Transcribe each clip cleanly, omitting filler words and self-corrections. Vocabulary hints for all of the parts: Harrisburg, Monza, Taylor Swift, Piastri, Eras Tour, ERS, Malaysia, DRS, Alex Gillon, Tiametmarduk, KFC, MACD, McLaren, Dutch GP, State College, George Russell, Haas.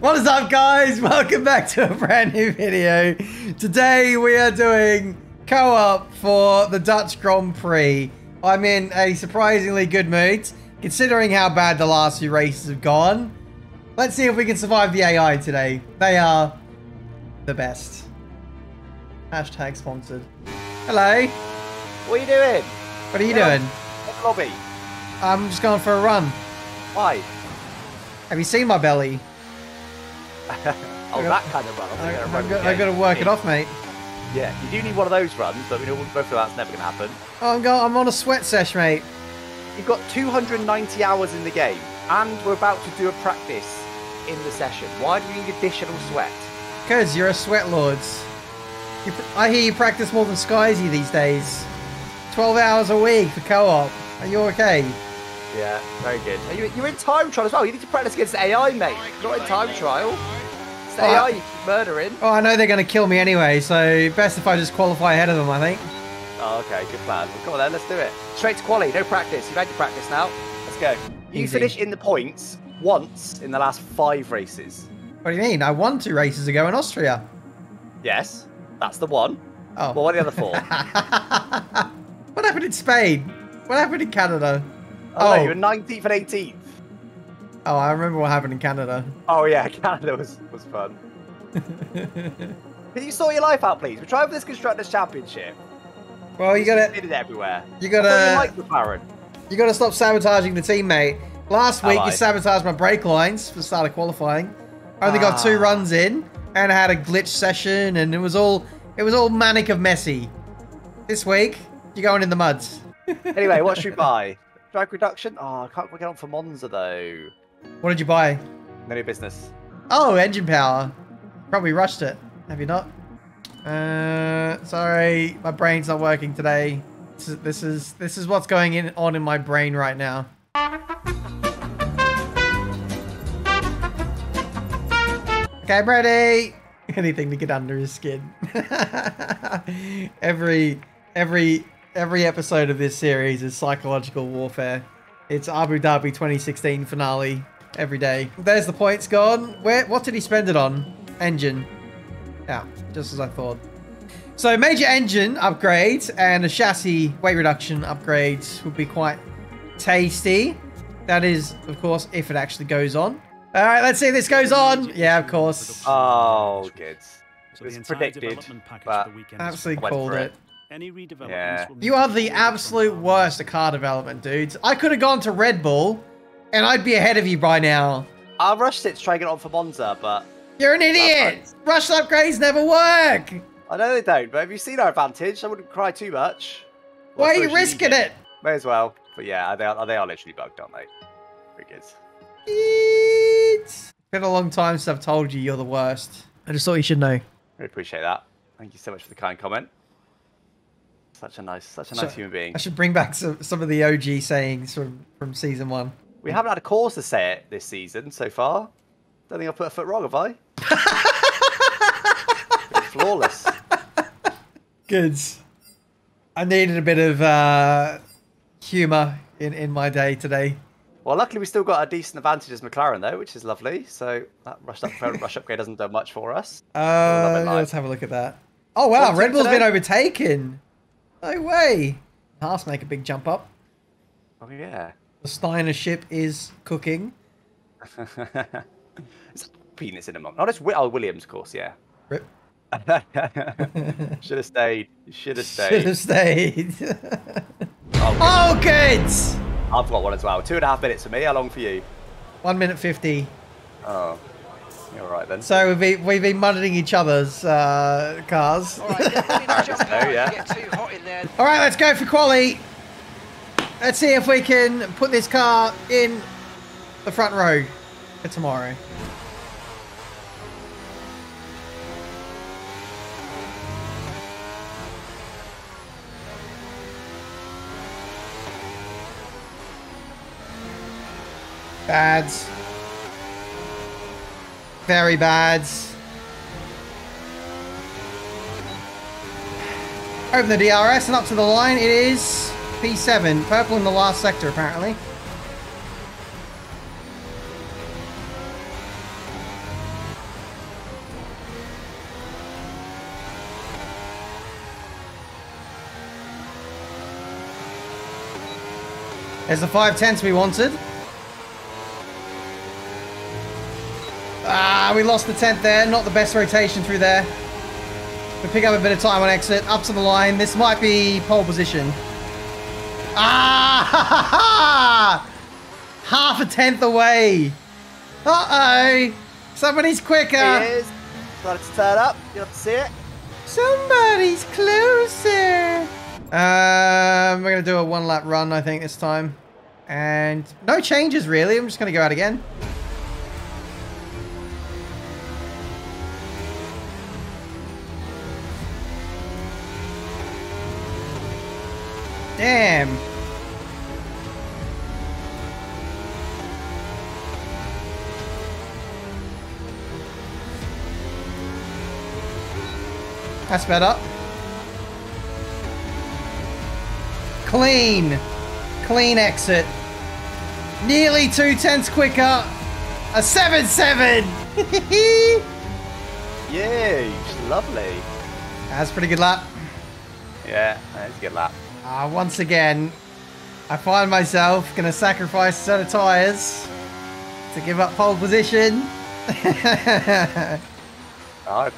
What is up, guys? Welcome back to a brand new video. Today we are doing co-op for the Dutch Grand Prix. I'm in a surprisingly good mood, considering how bad the last few races have gone. Let's see if we can survive the AI today. They are the best. Hashtag sponsored. Hello. What are you doing? What are you doing? In the lobby. I'm just going for a run. Why? Have you seen my belly? Oh, that kind of run. I've got to work it off, mate. Yeah, you do need one of those runs, but we know both of that's never going to happen. Oh, I'm on a sweat sesh, mate. You've got 290 hours in the game, and we're about to do a practice in the session. Why do you need additional sweat? Because you're a sweat lord. I hear you practice more than Skyzy these days. 12 hours a week for co-op. Are you okay? Yeah, very good. You're in time trial as well. You need to practice against AI, mate. Not in time trial. It's AI you keep murdering. Oh, I know they're going to kill me anyway, so best if I just qualify ahead of them, I think. Oh, okay, good plan. Well, come on then, let's do it. Straight to quali, no practice. You've had your practice now. Let's go. Easy. You finished in the points once in the last 5 races. What do you mean? I won 2 races ago in Austria. Yes, that's the one. Oh. Well, what are the other 4? What happened in Spain? What happened in Canada? Oh, no, you were 19th and 18th. Oh, I remember what happened in Canada. Oh, yeah, Canada was fun. Can you sort your life out, please? We're trying for this Constructors' Championship. Well, you got to... It's everywhere. You got to... like McLaren. You got to stop sabotaging the team, mate. Last week, you sabotaged my brake lines for the start of qualifying. I only got 2 runs in, and I had a glitch session, and it was all manic of messy. This week, you're going in the muds. Anyway, what should we buy? Drag reduction? Oh, I can't get on for Monza, though. What did you buy? No business. Oh, engine power. Probably rushed it. Have you not? Sorry, my brain's not working today. This is what's going on in my brain right now. Okay, I'm ready. Anything to get under his skin. Every episode of this series is psychological warfare. It's Abu Dhabi 2016 finale every day. There's the points gone. What did he spend it on? Engine. Yeah, just as I thought. So major engine upgrades and a chassis weight reduction upgrades would be quite tasty. That is, of course, if it actually goes on. All right, let's see if this goes on. Yeah, of course. Oh, good. So it's predicted, but absolutely called it. Any redevelopments will you are the absolute worst at car development, dudes. I could have gone to Red Bull, and I'd be ahead of you by now. I rushed it to try and get on for Monza, but... You're an idiot! Rushed upgrades never work! I know they don't, but have you seen our advantage? I wouldn't cry too much. Well, why are you risking it? May as well. But yeah, they are literally bugged, aren't they? Pretty good. It's been a long time since I've told you you're the worst. I just thought you should know. I appreciate that. Thank you so much for the kind comment. Such a nice human being. I should bring back some of the OG sayings from season 1. We haven't had a cause to say it this season so far. Don't think I've put a foot wrong, have I? Flawless. Good. I needed a bit of humour in my day today. Well, luckily we still got a decent advantage as McLaren though, which is lovely. So that rush upgrade hasn't done much for us. Let's have a look at that. Oh wow, Red Bull's been overtaken. No way! Haas make a big jump up. Oh yeah. The Steiner ship is cooking. It's penis in a mug. Not as Williams, of course. Yeah. Rip. Should have stayed. Should have stayed. Should have stayed. Oh, kids! Oh, I've got one as well. 2.5 minutes for me. How long for you? 1 minute 50. Oh. All right then. So we've been muddling each other's cars. All right, All right, let's go for quali. Let's see if we can put this car in the front row for tomorrow. Bad. Very bad. Open the DRS and up to the line. It is P7. Purple in the last sector, apparently. There's the 510s we wanted. Ah, we lost the 10th there. Not the best rotation through there. We pick up a bit of time on exit. Up to the line. This might be pole position. Ah! Ha, ha, ha. Half a 10th away. Uh-oh. Somebody's quicker. It is. Got it to turn up. You'll have to see it. Somebody's closer. We're going to do a one lap run, I think, this time. And no changes, really. I'm just going to go out again. Damn. That's better. Clean. Clean exit. Nearly 2 tenths quicker. A 7-7. Yay. Lovely. That's a pretty good lap. Yeah, that's a good lap. Once again, I find myself going to sacrifice a set of tyres to give up pole position. I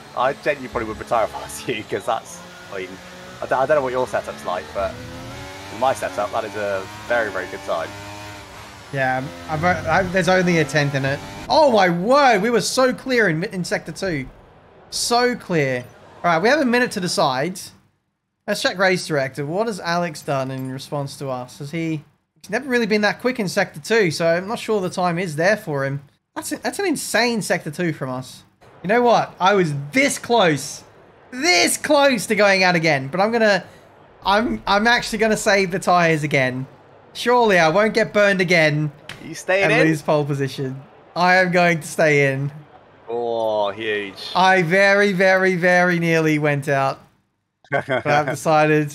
genuinely probably would retire if I was you, because that's, I mean, I don't know what your setup's like, but in my setup, that is a very, very good time. Yeah, there's only a 10th in it. Oh my word, we were so clear in Sector 2. So clear. All right, we have a minute to decide. Let's check Race Directive. What has Alex done in response to us? He's never really been that quick in Sector 2, so I'm not sure the time is there for him. That's an insane Sector 2 from us. You know what? I was this close to going out again, but I'm actually gonna save the tires again. Surely I won't get burned again. Are you staying in? And lose pole position. I am going to stay in. Oh, huge. I very, very, very nearly went out. But I've decided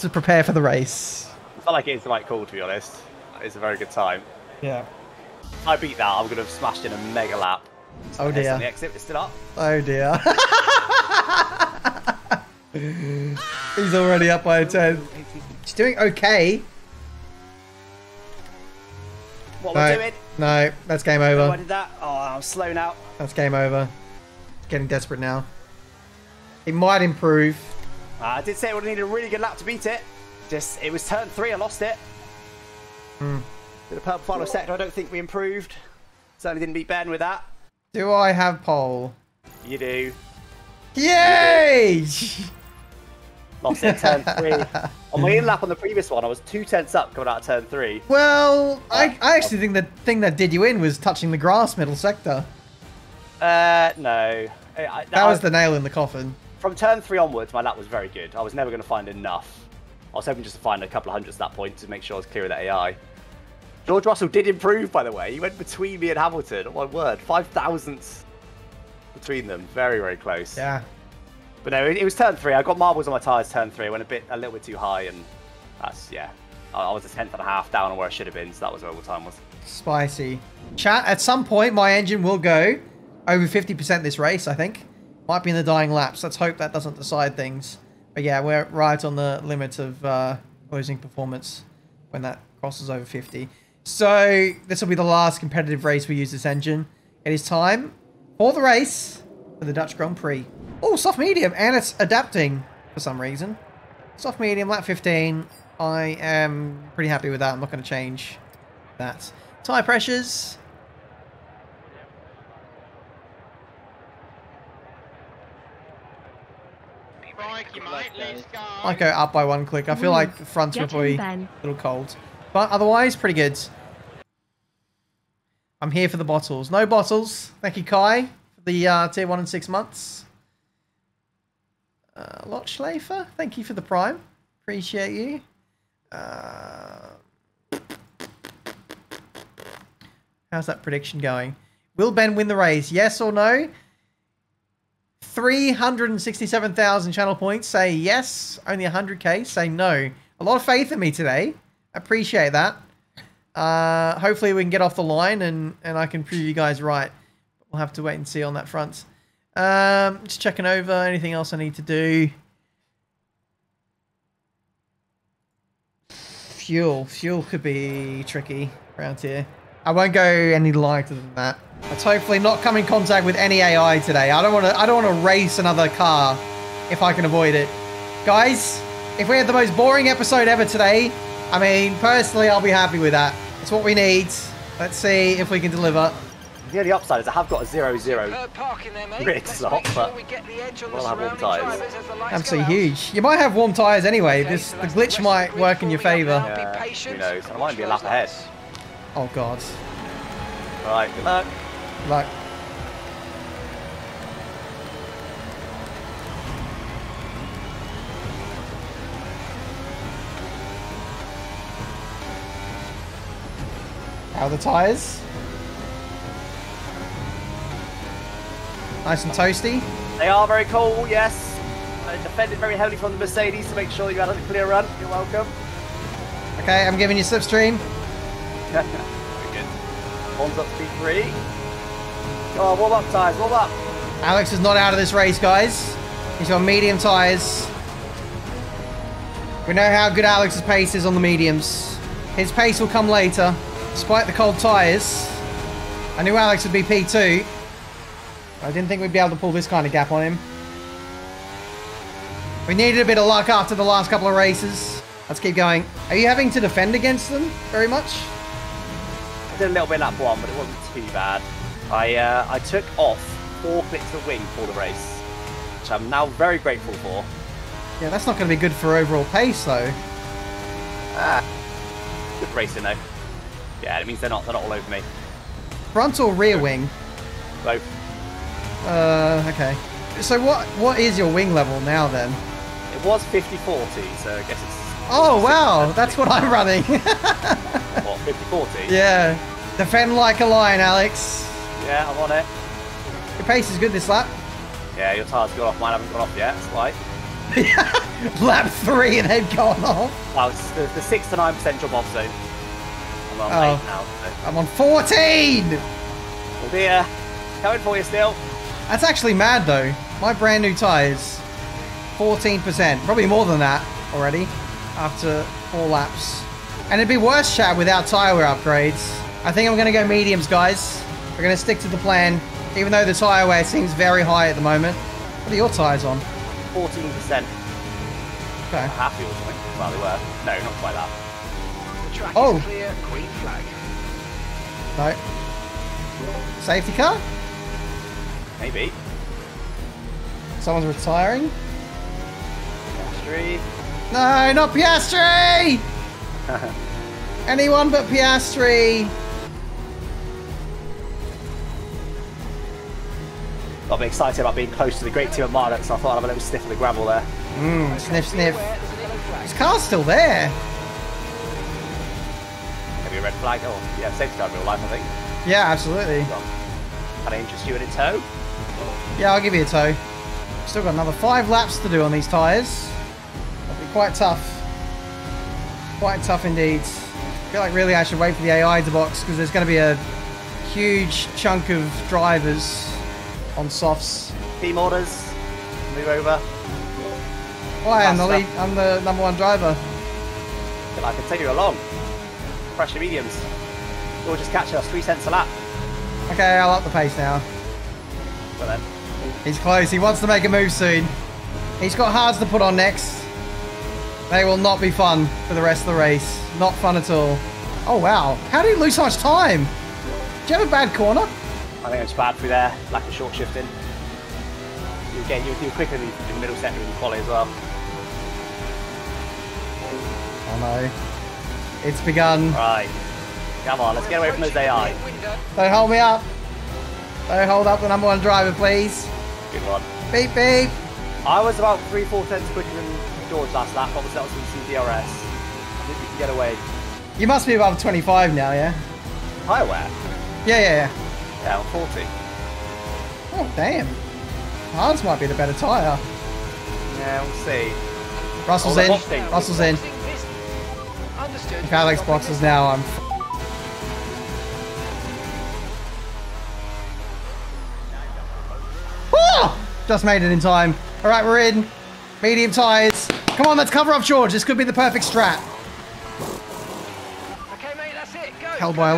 to prepare for the race. I feel like it's the right call, to be honest. It's a very good time. Yeah. If I beat that, I would have smashed in a mega lap. Oh dear. The exit is still up. Oh dear. He's already up by a 10. He's doing okay. What we're doing? No, that's game over. I did that. Oh, I'm slowing out. That's game over. Getting desperate now. It might improve. I did say it would need a really good lap to beat it. Just it was turn 3. I lost it. Did a purple final sector. I don't think we improved. Certainly didn't beat Ben with that. Do I have pole? You do. Yay! You do. Lost it turn 3. On my in lap on the previous one, I was 2 tenths up coming out of turn 3. Well, I actually think the thing that did you in was touching the grass middle sector. No. That was the nail in the coffin. From turn 3 onwards, my lap was very good. I was never going to find enough. I was hoping just to find a couple of hundredths at that point to make sure I was clear of the AI. George Russell did improve, by the way. He went between me and Hamilton. Oh, my word. 5 thousandths between them. Very, very close. Yeah. But no, it was turn 3. I got marbles on my tyres turn 3. I went a little bit too high, and that's, yeah. I was a 10th and a half down on where I should have been, so that was where all the time was. Spicy. Chat, at some point, my engine will go over 50% this race, I think. Might be in the dying laps. Let's hope that doesn't decide things. But yeah, we're right on the limit of closing performance when that crosses over 50. So this will be the last competitive race we use this engine. It is time for the race for the Dutch Grand Prix. Oh, soft medium, and it's adapting for some reason. Soft medium, lap 15. I am pretty happy with that. I'm not going to change that. Tire pressures. Mike, you might I go up by 1 click. I feel like the fronts were probably a little cold. But otherwise, pretty good. I'm here for the bottles. No bottles. Thank you, Kai, for the tier 1 in 6 months. Lotschleifer, thank you for the prime. Appreciate you. How's that prediction going? Will Ben win the race? Yes or no? 367,000 channel points say yes. Only 100k say no. A lot of faith in me today. Appreciate that. Hopefully we can get off the line and I can prove you guys right. We'll have to wait and see on that front. Just checking over anything else I need to do. Fuel. Fuel could be tricky around here. I won't go any lighter than that. Let's hopefully not come in contact with any AI today. I don't want to race another car if I can avoid it. Guys, if we had the most boring episode ever today, I mean, personally, I'll be happy with that. It's what we need. Let's see if we can deliver. The only upside is I have got a 0-0 grid slot, but we'll have warm tyres. Absolutely huge. You might have warm tyres anyway. This, the glitch might work in your favour. Yeah, who knows? I might be a lap ahead. Oh, God. All right, good luck. Good luck. How are the tyres? Nice and toasty. They are very cool, yes. I defended very heavily from the Mercedes to make sure you had a clear run. You're welcome. Okay, I'm giving you slipstream. Very good. One's up to P3. Oh, warm up tyres, warm up. Alex is not out of this race, guys. He's on medium tyres. We know how good Alex's pace is on the mediums. His pace will come later. Despite the cold tyres, I knew Alex would be P2. I didn't think we'd be able to pull this kind of gap on him. We needed a bit of luck after the last couple of races. Let's keep going. Are you having to defend against them very much? I did a little bit lap one, but it wasn't too bad. I took off 4 clips of wing for the race, which I'm now very grateful for. Yeah, that's not going to be good for overall pace, though. Good racing, though. Yeah, it means they're not all over me. Front or rear wing? Both. Okay. So what is your wing level now then? It was 50-40, so I guess it's... Oh, wow! That's what I'm running. What, 50-40? Yeah. Defend like a lion, Alex. Yeah, I'm on it. Your pace is good this lap. Yeah, your tyres gone off. Mine haven't gone off yet. That's right. Lap 3 and they've gone off. Wow, it's the 6 to 9% drop off zone. I'm on 8 now. So. I'm on 14! Oh dear. Coming for you still. That's actually mad though. My brand new tyres, 14%. Probably more than that already after 4 laps. And it'd be worse, chat, without tyre wear upgrades. I think I'm going to go mediums, guys. We're going to stick to the plan, even though the tyre wear seems very high at the moment. What are your tyres on? 14%. Okay. Half or something. Well, they were. No, not quite that. Track is clear, green flag. No. Safety car? Maybe. Someone's retiring? Piastri. No, not Piastri! Anyone but Piastri! Got me excited about being close to the great Tiametmarduk, so I thought I'd have a little sniff of the gravel there. Sniff, sniff. His car's still there. Red flag, oh yeah, safety car in real life, I think. Yeah, absolutely. Can I interest you in a tow? Yeah, I'll give you a tow. Still got another 5 laps to do on these tyres. That'll be quite tough. Quite tough indeed. I feel like really I should wait for the AI to box because there's going to be a huge chunk of drivers on softs. Team orders. Move over. Why? I'm the #1 driver. I can take you along. Pressure mediums. We'll just catch us 3 cents a lap. Okay, I'll up the pace now. Well then. He's close. He wants to make a move soon. He's got hards to put on next. They will not be fun for the rest of the race. Not fun at all. Oh, wow. How do you lose so much time? Do you have a bad corner? I think it's bad through there. Lack of short shifting. Again, you were quicker in the middle sector in the quali as well. Oh, no. It's begun. Right. Come on, let's get away from those AI. Don't hold me up. Don't hold up the #1 driver, please. Good one. Beep, beep. I was about 3-4 tenths quicker than George last lap. Obviously, that was some DRS. I think we can get away. You must be above 25 now, yeah? Higher wear? Yeah. Yeah, I'm 40. Oh, damn. Hans might be the better tyre. Yeah, we'll see. Russell's in. Russell's in. If Alex boxes now, I'm f***ed. Oh! Just made it in time. Alright, we're in. Medium tyres. Come on, let's cover up George. This could be the perfect strat. Held by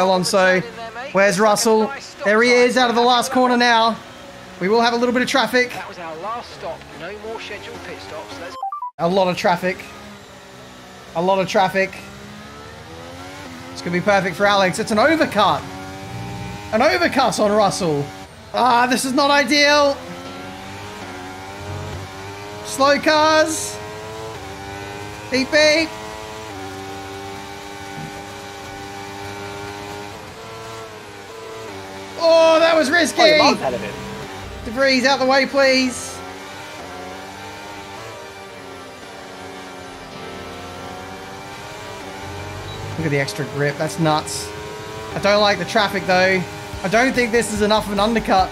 Alonso. Where's Russell? There he is, out of the last corner now. We will have a little bit of traffic. That was our last stop. No more scheduled pit stops. Let's... A lot of traffic. It's going to be perfect for Alex. It's an overcut. An overcut on Russell. Ah, this is not ideal. Slow cars. Beep, beep. Oh, that was risky. De Vries, out the way, please. Look at the extra grip. That's nuts. I don't like the traffic, though. I don't think this is enough of an undercut.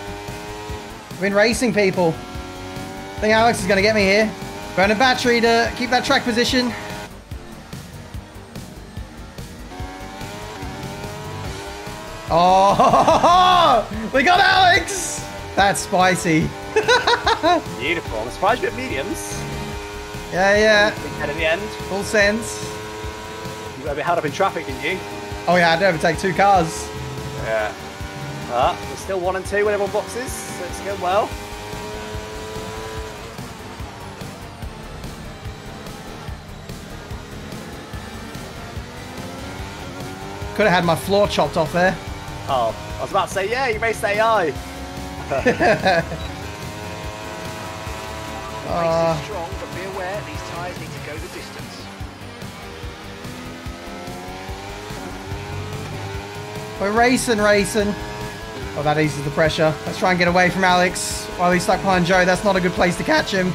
I've been racing, people. I think Alex is going to get me here. Burn a battery to keep that track position. Oh, we got Alex! That's spicy. Beautiful. I'm surprised you got mediums. Yeah, yeah. At the end. Full sense. You got a bit held up in traffic, didn't you? Oh yeah, I did overtake two cars. Yeah. But we're still 1 and 2 when everyone boxes, so it's going well. Could have had my floor chopped off there. Oh, I was about to say, yeah, you may say aye. Race is strong, but be aware these tyres need to go the distance. We're racing. Oh, that eases the pressure. Let's try and get away from Alex while he's stuck behind Joe. That's not a good place to catch him.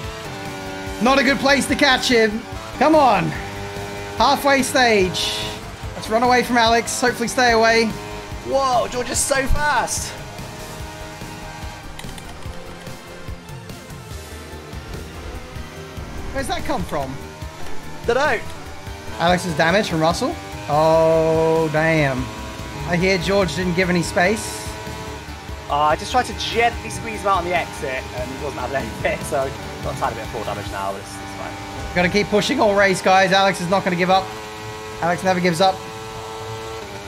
Come on. Halfway stage. Let's run away from Alex. Hopefully stay away. Whoa, George is so fast. Where's that come from? Don't know. Alex is damaged from Russell. Oh, damn. I hear George didn't give any space. I just tried to gently squeeze him out on the exit and he wasn't having any bit, so I've got a tiny bit of forward damage now, but it's fine. Gotta keep pushing all race, guys. Alex is not gonna give up. Alex never gives up.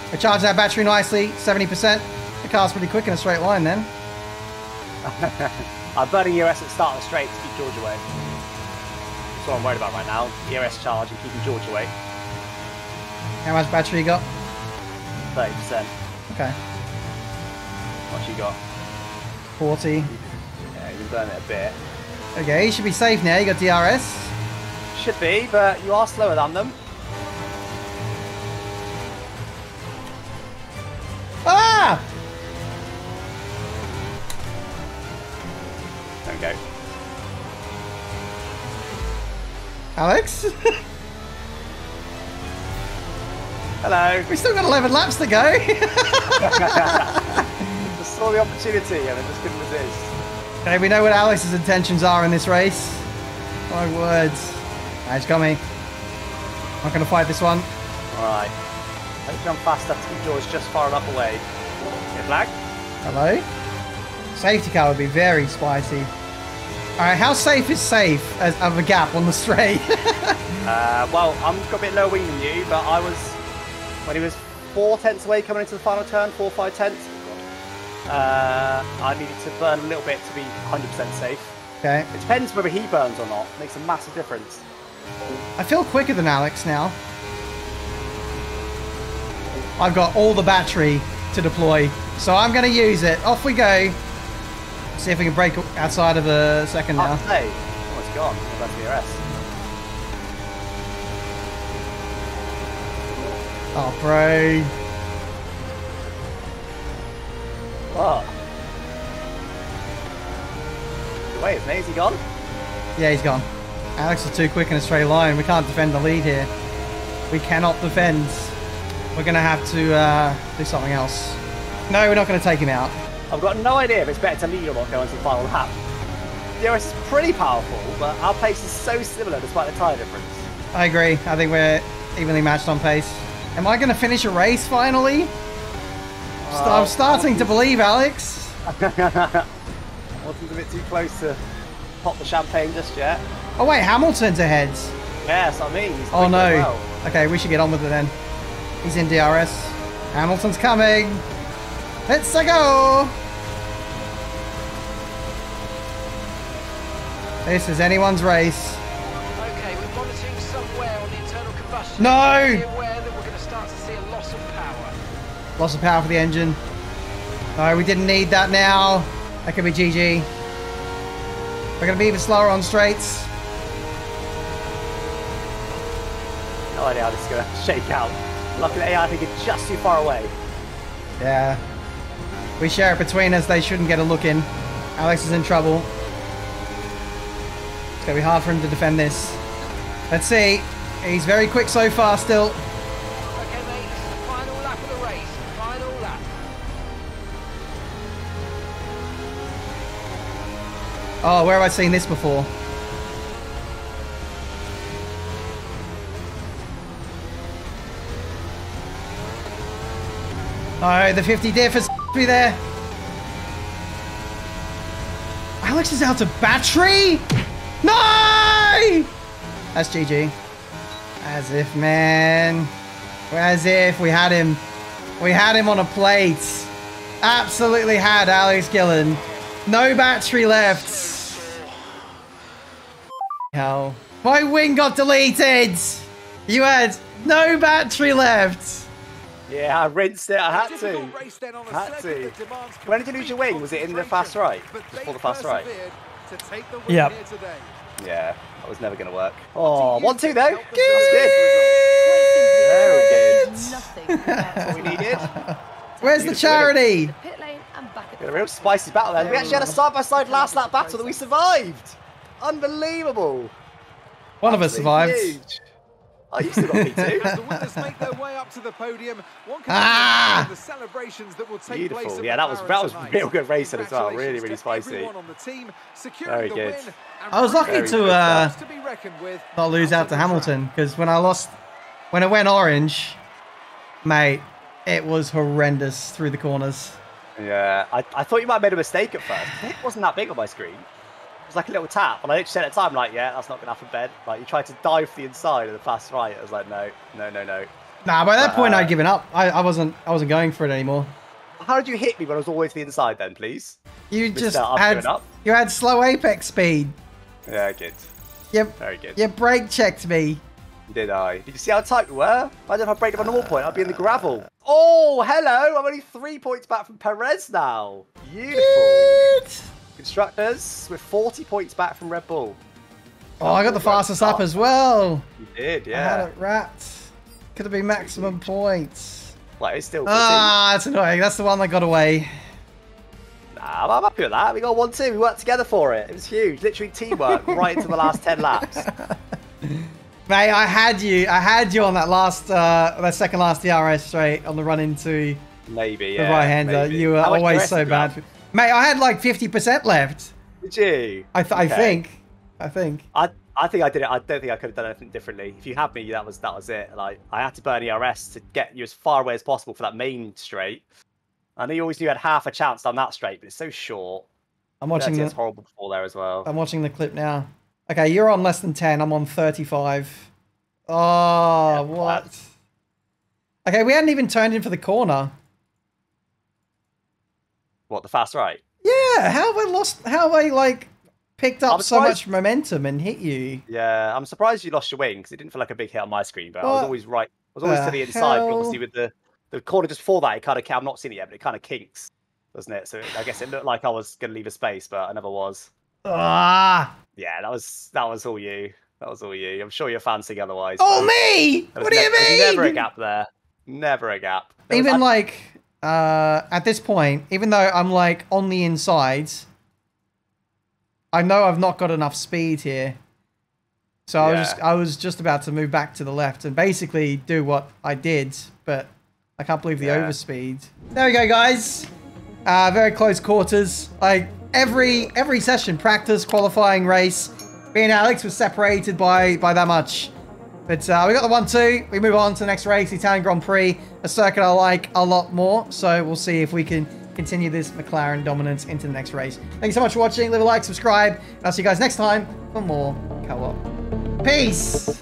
We're charging our battery nicely, 70%. The car's pretty quick in a straight line then. I'm burning ERS at the start of the straight to keep George away. That's what I'm worried about right now. ERS charge and keeping George away. How much battery you got? 30%. Okay. What you got? 40. Yeah, you can burn it a bit. Okay, you should be safe now. You got DRS. Should be, but you are slower than them. Ah! There we go. Alex? Hello. We still got 11 laps to go. Just saw the opportunity and I just couldn't resist. Okay, we know what Alex's intentions are in this race. My words. Nah, he's got me. I'm not going to fight this one. Alright. Hopefully I'm fast enough to keep George just far enough away. Get flag. Hello? Safety car would be very spicy. Alright, how safe is safe as of a gap on the straight? Well, I've got a bit lower wing than you, but I was... When he was 4 tenths away coming into the final turn, 4 or 5 tenths, I needed to burn a little bit to be 100% safe. Okay. It depends whether he burns or not. It makes a massive difference. I feel quicker than Alex now. I've got all the battery to deploy, so I'm going to use it. Off we go. See if we can break outside of a second now. Oh, it's gone. That's the DRS. Oh, bro. What? Wait, isn't he? Is he gone? Yeah, he's gone. Alex is too quick in a straight line. We can't defend the lead here. We cannot defend. We're going to have to do something else. No, we're not going to take him out. I've got no idea if it's better to lead or not going to the final lap. The DRS is pretty powerful, but our pace is so similar despite the tyre difference. I agree. I think we're evenly matched on pace. Am I going to finish a race finally? I'm starting to believe, Alex. Wasn't a bit too close to pop the champagne just yet. Oh wait, Hamilton's ahead. Yes, I mean. He's oh no. Well. Okay, we should get on with it then. He's in DRS. Hamilton's coming. Let's go. This is anyone's race. Okay, we're monitoring somewhere on the internal combustion. No! Be aware that we're going to start to see a loss of power. Loss of power for the engine. No, we didn't need that now. That could be GG. We're going to be even slower on straights. No idea how this is going to shake out. Luckily, I think it's just too far away. Yeah. We share it between us. They shouldn't get a look in. Alex is in trouble. It's going to be hard for him to defend this. Let's see. He's very quick so far still. Okay, mate. This is the final lap of the race. Final lap. Oh, where have I seen this before? Oh, the 50 diff has me there. Alex is out of battery? No! That's GG. As if, man. As if we had him. We had him on a plate. Absolutely had Alex Gillon. No battery left. Hell. My wing got deleted. You had no battery left. Yeah, I rinsed it. I had to. When did you lose your wing? Was it in the fast right? Before the fast right? Yep. Yeah, that was never going to work. Oh, 1-2 though. That's good. Very good. That's what we needed. Where's the charity? Got a real spicy battle there. We actually had a side-by-side last lap battle that we survived. Unbelievable. One of us survived. Oh, you still got me too. As the winners make their way up to the podium, one can the celebrations that will take beautiful. Place. Yeah, that was real good racing as well. Really, really spicy. On the team, very good. The win, I was lucky to be reckoned with. Not lose out to Hamilton, because when I went orange, mate, it was horrendous through the corners. Yeah, I thought you might have made a mistake at first. It wasn't that big on my screen. It was like a little tap, and I literally said at the time, like, yeah, that's not going to happen, Ben. Like, you tried to dive for the inside of the fast right. I was like, no. Nah, by that point, I'd given up. I wasn't going for it anymore. How did you hit me when I was always to the inside, then, please? You just you had slow apex speed. Yeah, good. Yep. Very good. You brake checked me. Did I? Did you see how tight we were? Imagine if I braked up on normal point, I'd be in the gravel. Oh, hello! I'm only 3 points back from Perez now. Beautiful. Good. Constructors, we're 40 points back from Red Bull. Oh, I got the fastest up as well. You did, yeah. I had it wrapped. Could have been maximum points. Like, it's still... Ah, that's annoying. That's the one that got away. Nah, I'm happy with that. We got 1-2. We worked together for it. It was huge. Literally teamwork right into the last 10 laps. Mate, I had you on that second last DRS straight on the run into the right-hander. You were always so bad. Mate, I had like 50% left. Did you? I think I did it. I don't think I could have done anything differently. If you had me, that was it. Like, I had to burn ERS to get you as far away as possible for that main straight. I know you always knew you had half a chance down that straight, but it's so short. I'm watching this horrible before there as well. I'm watching the clip now. Okay, you're on less than 10. I'm on 35. Oh, yeah, what? Okay, we hadn't even turned in for the corner. What, the fast right? Yeah, how I picked up so much momentum and hit you. Yeah, I'm surprised you lost your wing, because it didn't feel like a big hit on my screen, but I was always right. I was always to the inside, but obviously with the corner just before that, I'm not seeing it yet, but it kind of kinks, doesn't it? So I guess it looked like I was going to leave a space, but I never was. Yeah, that was all you. That was all you. I'm sure you're fancying otherwise. Oh, me? What do you mean? There was never a gap there. Never a gap. Even like... at this point, even though I'm like on the insides, I know I've not got enough speed here. So yeah. I was just about to move back to the left and basically do what I did, but I can't believe the overspeed. There we go, guys. Very close quarters. Like every session, practice, qualifying, race, me and Alex were separated by that much. But we got the 1-2. We move on to the next race, Italian Grand Prix, a circuit I like a lot more. So we'll see if we can continue this McLaren dominance into the next race. Thank you so much for watching. Leave a like, subscribe, and I'll see you guys next time for more co-op. Peace!